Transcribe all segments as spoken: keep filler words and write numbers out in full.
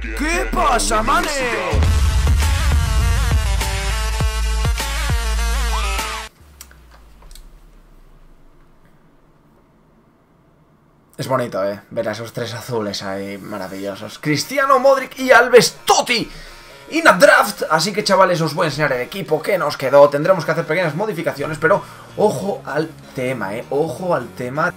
¿Qué pasa, manes? Es bonito, eh, ver a esos tres azules ahí, maravillosos. Cristiano, Modric y Alves, Totti. In a draft, así que chavales, os voy a enseñar el equipo que nos quedó. Tendremos que hacer pequeñas modificaciones, pero ojo al tema, eh, ojo al tema.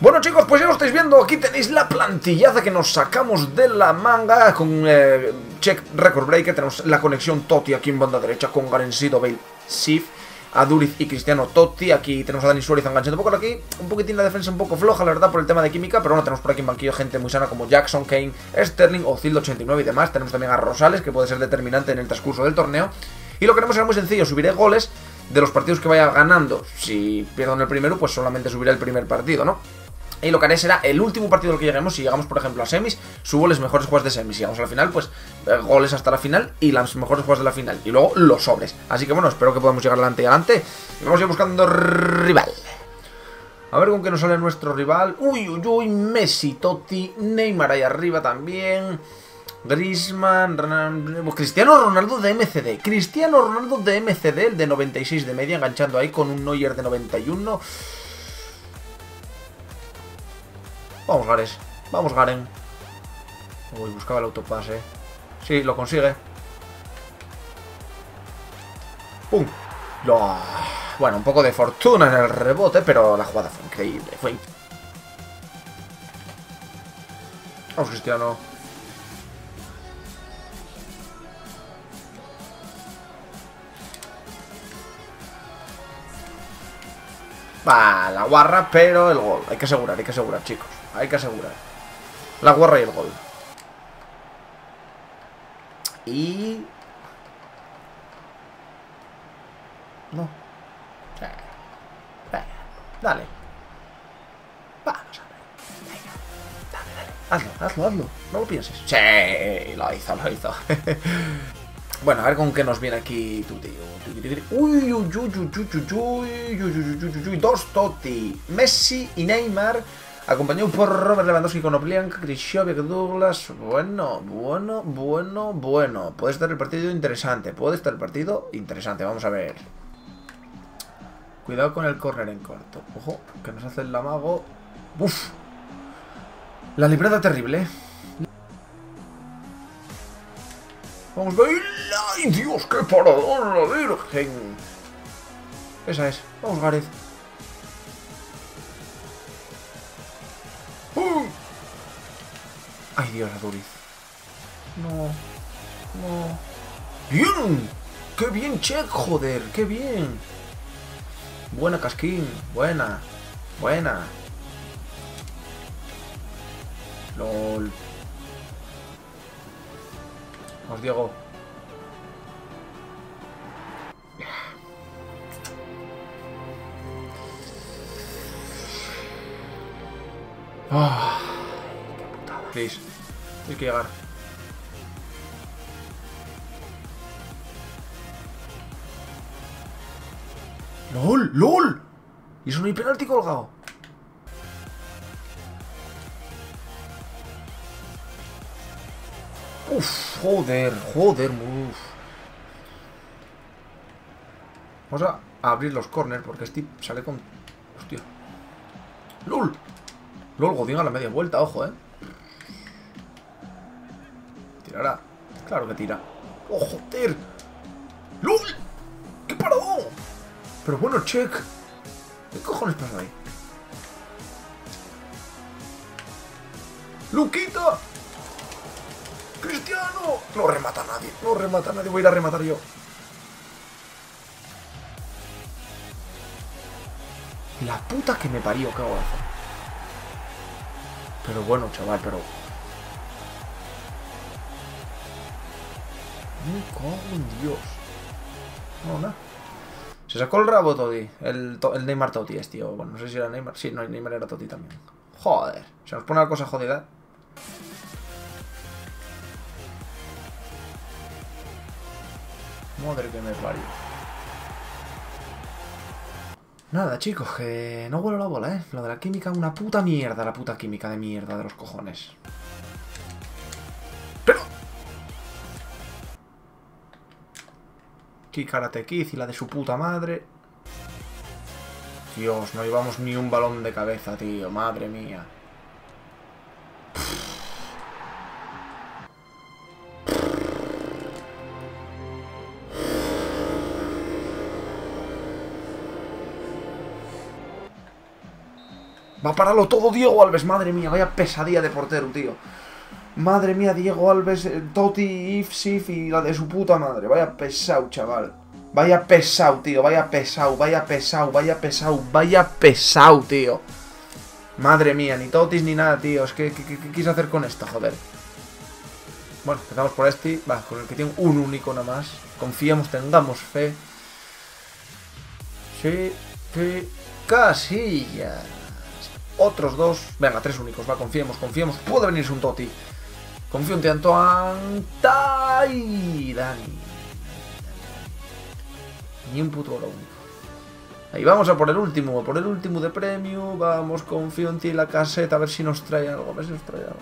Bueno chicos, pues ya lo estáis viendo, aquí tenéis la plantillaza que nos sacamos de la manga. Con eh, Check, Record Breaker, tenemos la conexión Totti aquí en banda derecha con Garen Sido, Bale, Sif, Aduriz y Cristiano Totti. Aquí tenemos a Dani Suárez enganchando un poco aquí. Un poquitín la defensa un poco floja, la verdad, por el tema de química. Pero bueno, tenemos por aquí en banquillo gente muy sana como Jackson, Kane, Sterling, Ozil de ochenta y nueve y demás. Tenemos también a Rosales, que puede ser determinante en el transcurso del torneo. Y lo que queremos es muy sencillo, subiré goles de los partidos que vaya ganando. Si pierdo en el primero, pues solamente subiré el primer partido, ¿no? Y lo que haré será el último partido al que lleguemos. Si llegamos, por ejemplo, a semis, subo las mejores jugadas de semis. Si llegamos a la final, pues goles hasta la final y las mejores jugadas de la final. Y luego los sobres. Así que bueno, espero que podamos llegar adelante y adelante. Y vamos a ir buscando rival. A ver con qué nos sale nuestro rival. Uy, uy, uy, Messi, Totti, Neymar ahí arriba también. Griezmann, Ronaldo, Cristiano Ronaldo de M C D. Cristiano Ronaldo de M C D, el de noventa y seis de media, enganchando ahí con un Neuer de noventa y uno. Vamos, Gares. Vamos, Garen. Uy, buscaba el autopase, eh. Sí, lo consigue. ¡Pum! ¡Oh! Bueno, un poco de fortuna en el rebote, pero la jugada fue increíble. Fue in... Vamos, Cristiano. Va, la guarra, pero el gol. Hay que asegurar, hay que asegurar, chicos. Hay que asegurar. La guarra y el gol. Y... No. Venga, dale. Vamos a ver. Venga, dale, dale. Hazlo, hazlo, hazlo. No lo pienses. Sí, lo hizo, lo hizo. Bueno, a ver con qué nos viene aquí Totti. Uy, uy, uy, uy, uy, uy, uy, uy, uy, uy, dos Totti. Messi y Neymar, acompañado por Robert Lewandowski con Oblianca, Krzysztof, Douglas. Bueno, bueno, bueno, bueno. Puede estar el partido interesante. Puede estar el partido interesante. Vamos a ver. Cuidado con el córner en corto. Ojo, que nos hace el amago. Uf. La librada terrible, eh. Vamos, Bale. ¡Ay, Dios, qué paradón, la Virgen! Esa es. Vamos, Gareth. ¡Uh! ¡Ay, Dios, Aduriz! No. No. ¡Bien! ¡Qué bien, Check, joder! ¡Qué bien! Buena, Casquín. Buena. Buena. LOL. Vamos, Diego. Oh, qué putada. Please, hay que llegar. ¡Lol! ¡Lol! Y es un penalti colgado. Uf, joder, joder, uf. Vamos a abrir los corners porque este sale con... Hostia. ¡Lol! Lol, Godín a la media vuelta, ojo, eh. Tirará. Claro que tira. ¡Oh, joder! ¡Lol! ¡Qué parado! Pero bueno, Check. ¿Qué cojones pasa ahí? ¡Luquita! ¡Cristiano! No remata a nadie, no remata a nadie, voy a ir a rematar yo. La puta que me parió, qué golazo. Pero bueno, chaval, pero... ¡Me cago en Dios! No, nada. Se sacó el rabo Totti, el, to el Neymar Totti es, tío. Bueno, no sé si era Neymar. Sí, no, Neymar era Totti también. Joder, se nos pone la cosa jodida. Madre que me parió. Nada, chicos, que no vuelo la bola, eh. Lo de la química, una puta mierda, la puta química de mierda de los cojones. Pero Lewandowski, Karate Kid y la de su puta madre. Dios, no llevamos ni un balón de cabeza, tío. Madre mía. Va a pararlo todo Diego Alves, madre mía, vaya pesadilla de portero, tío. Madre mía, Diego Alves, Totti, If, Sif y la de su puta madre. Vaya pesado, chaval. Vaya pesado, tío, vaya pesado, vaya pesado, vaya pesado, vaya pesado, tío. Madre mía, ni Totis ni nada, tío. Es que, ¿qué, qué, qué quise hacer con esto, joder? Bueno, empezamos por este, va, con el que tiene un único nada más. Confiemos, tengamos fe. Sí, sí, Casillas. Otros dos, venga, tres únicos, va, confiemos, confiemos. Puede venirse un Totti. Confío en ti, Antoine. Dani. Dani. Ni un puto oro único. Ahí vamos a por el último, por el último de premio. Vamos, confío en ti, la caseta, a ver si nos trae algo, a ver si nos trae algo.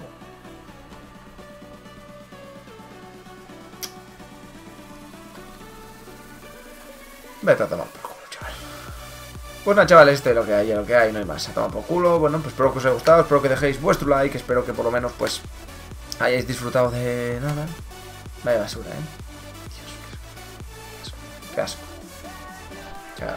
Vete a tomar por culo, chaval. Pues nada, chavales, este es lo que hay, lo que hay, no hay más. A tomar por culo. Bueno, pues espero que os haya gustado, espero que dejéis vuestro like, espero que por lo menos, pues, hayáis disfrutado de nada. Vaya basura, eh. Dios, qué asco. Chao.